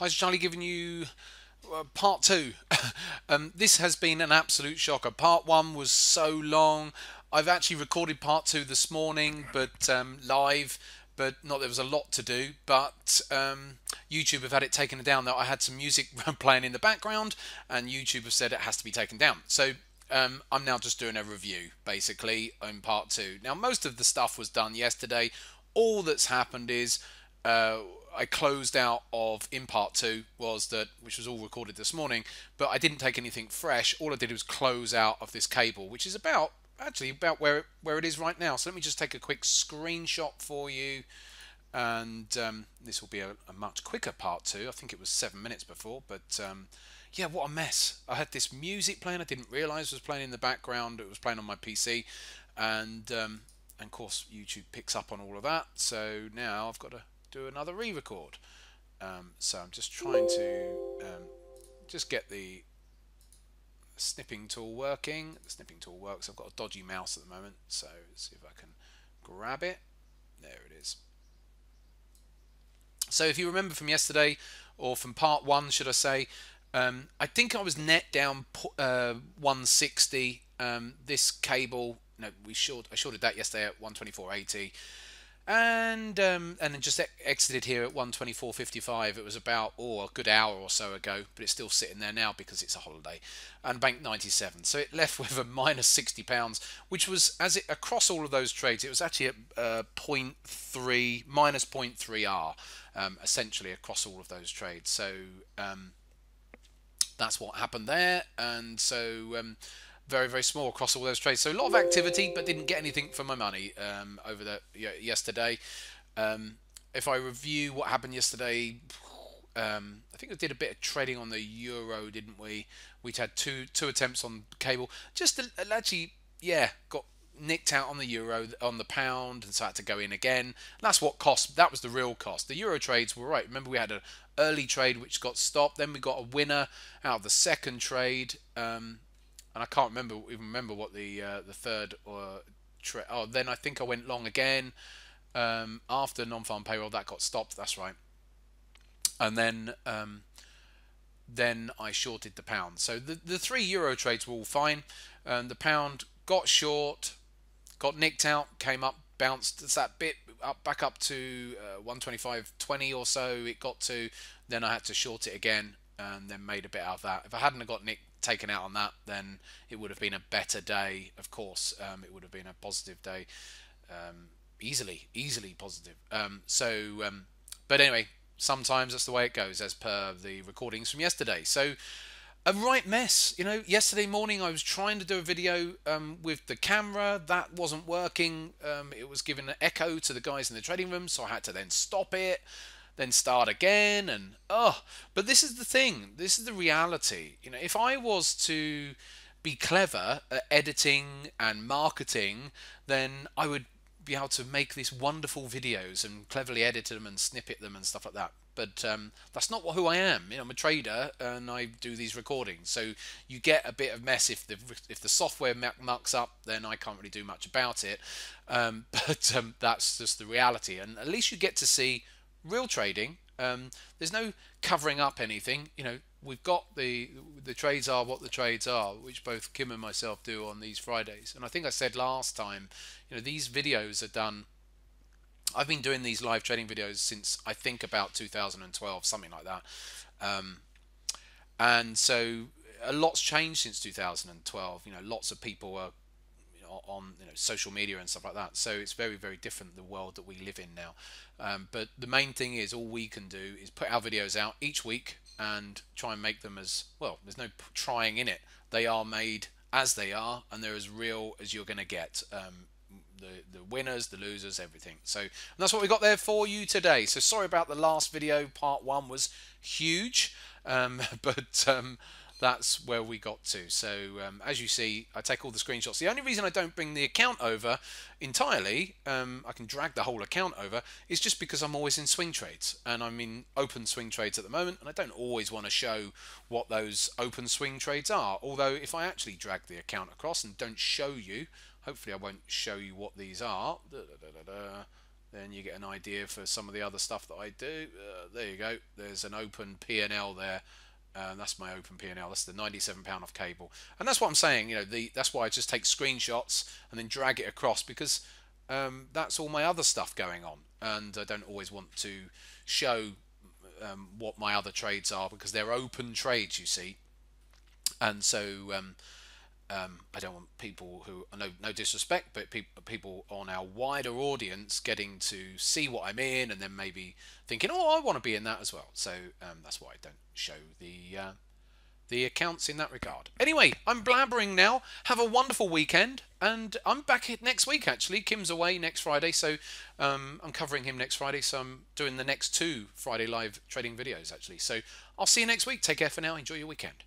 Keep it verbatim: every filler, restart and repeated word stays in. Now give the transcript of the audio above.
Hi, Charlie, giving you uh, part two. um, this has been an absolute shocker. Part one was so long. I've actually recorded part two this morning, but um, live, but not there was a lot to do. But um, YouTube have had it taken down. Though I had some music playing in the background, and YouTube have said it has to be taken down. So um, I'm now just doing a review, basically, on part two. Now, most of the stuff was done yesterday. All that's happened is uh, I closed out of in part two was that, which was all recorded this morning, but I didn't take anything fresh. All I did was close out of this cable, which is about actually about where it, where it is right now. So let me just take a quick screenshot for you, and um, this will be a, a much quicker part two. I think it was seven minutes before, but um, yeah, what a mess. I had this music playing I didn't realize was playing in the background. It was playing on my P C, and um, and of course YouTube picks up on all of that. So now I've got to do another re-record. Um, so I'm just trying to um, just get the snipping tool working. The snipping tool works. I've got a dodgy mouse at the moment, so let's see if I can grab it. There it is. So if you remember from yesterday, or from part one, should I say, um, I think I was net down uh, one sixty. Um, this cable, no, we short. I shorted that yesterday at one twenty-four eighty. And um, and then just ex exited here at one twenty-four fifty-five. It was about oh, a good hour or so ago, but it's still sitting there now because it's a holiday. And banked ninety-seven, so it left with a minus sixty pounds, which was as it across all of those trades, it was actually at uh, zero point three minus zero point three R, um, essentially across all of those trades. So um, that's what happened there, and so. Um, Very, very small across all those trades. So a lot of activity, but didn't get anything for my money um, over the you know, yesterday. Um, if I review what happened yesterday, um, I think we did a bit of trading on the euro, didn't we? We'd had two two attempts on cable. Just to, actually, yeah, got nicked out on the euro, on the pound, and so I had to go in again. And that's what cost. That was the real cost. The euro trades were right. Remember, we had an early trade which got stopped. Then we got a winner out of the second trade. Um, And I can't remember even remember what the uh, the third or tre oh then I think I went long again um, after non-farm payroll that got stopped. That's right. And then um, then I shorted the pound. So the the three euro trades were all fine. Um, the pound got short, got nicked out, came up, bounced. It's that bit up back up to uh, one twenty-five twenty or so. It got to. Then I had to short it again and then made a bit out of that. If I hadn't have got nicked. Taken out on that, then it would have been a better day. Of course, um, it would have been a positive day, um, easily, easily positive. Um, so, um, but anyway, sometimes that's the way it goes, as per the recordings from yesterday. So, a right mess. You know, yesterday morning I was trying to do a video um, with the camera that wasn't working. Um, it was giving an echo to the guys in the trading room, so I had to then stop it. Then start again, and oh, but this is the thing, this is the reality. You know, if I was to be clever at editing and marketing, then I would be able to make these wonderful videos and cleverly edit them and snippet them and stuff like that. But um, that's not who I am. You know, I'm a trader and I do these recordings. So you get a bit of mess if the if the software mucks up, then I can't really do much about it. Um, but um, that's just the reality, and at least you get to see. Real trading. Um, there's no covering up anything. You know, we've got the the trades are what the trades are, which both Kim and myself do on these Fridays. And I think I said last time, you know, these videos are done. I've been doing these live trading videos since I think about two thousand twelve, something like that. Um, and so a lot's changed since two thousand twelve. You know, lots of people are. On you know social media and stuff like that, so it's very very different the world that we live in now. Um, but the main thing is all we can do is put our videos out each week and try and make them as well. There's no trying in it; they are made as they are, and they're as real as you're going to get. Um, the the winners, the losers, everything. So and that's what we got there for you today. So sorry about the last video. Part one was huge, um, but. Um, That's where we got to. So um, as you see, I take all the screenshots. The only reason I don't bring the account over entirely, um, I can drag the whole account over, is just because I'm always in swing trades. And I'm in open swing trades at the moment, and I don't always want to show what those open swing trades are. Although if I actually drag the account across and don't show you, hopefully I won't show you what these are. Da, da, da, da, da. then you get an idea for some of the other stuff that I do. Uh, there you go. There's an open P and L there. Uh, that's my open P and L. That's the ninety-seven pound of cable. And that's what I'm saying. You know, the, that's why I just take screenshots and then drag it across, because um, that's all my other stuff going on. And I don't always want to show um, what my other trades are, because they're open trades, you see. And so um, um, I don't want people who, no, no disrespect, but pe people on our wider audience getting to see what I'm in and then maybe thinking, oh, I want to be in that as well. So um, that's why I don't show the, uh, the accounts in that regard. Anyway, I'm blabbering now. Have a wonderful weekend. And I'm back here next week, actually. Kim's away next Friday, so um, I'm covering him next Friday. So I'm doing the next two Friday Live trading videos, actually. So I'll see you next week. Take care for now. Enjoy your weekend.